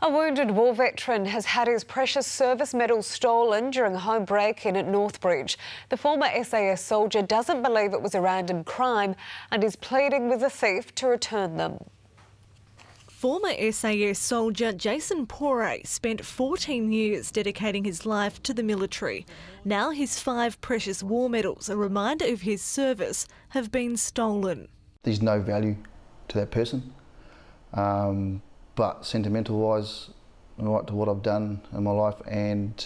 A wounded war veteran has had his precious service medal stolen during a home break-in at Northbridge. The former SAS soldier doesn't believe it was a random crime and is pleading with the thief to return them. Former SAS soldier Jason Porey spent 14 years dedicating his life to the military. Now his 5 precious war medals, a reminder of his service, have been stolen. There's no value to that person. But sentimental-wise, right, to what I've done in my life and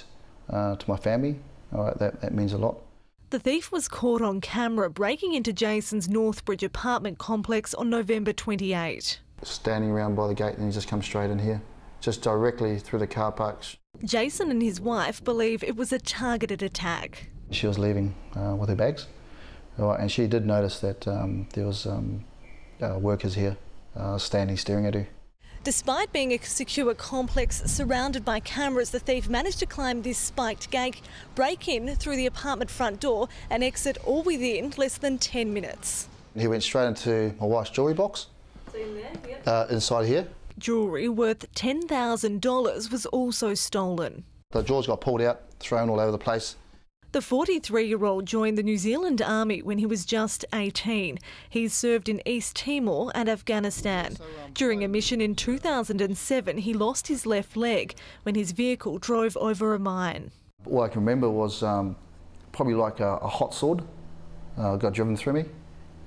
to my family, right, that means a lot. The thief was caught on camera breaking into Jason's Northbridge apartment complex on November 28. Standing around by the gate, and he just comes straight in here, just directly through the car parks. Jason and his wife believe it was a targeted attack. She was leaving with her bags, right, and she did notice that there was workers here standing staring at her. Despite being a secure complex surrounded by cameras, the thief managed to climb this spiked gate, break in through the apartment front door and exit all within less than 10 minutes. He went straight into my wife's jewellery box. It's in there, yep. Inside here. Jewellery worth $10,000 was also stolen. The drawers got pulled out, thrown all over the place. The 43-year-old joined the New Zealand Army when he was just 18. He served in East Timor and Afghanistan. During a mission in 2007, he lost his left leg when his vehicle drove over a mine. All I can remember was probably like a hot sword got driven through me.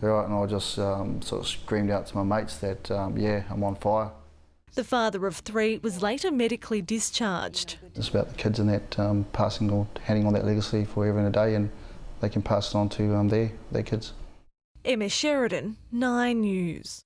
Right, and I just sort of screamed out to my mates that, yeah, I'm on fire. The father of 3 was later medically discharged. It's about the kids in that passing or handing on that legacy forever and a day, and they can pass it on to their kids. Emma Sheridan, 9 News.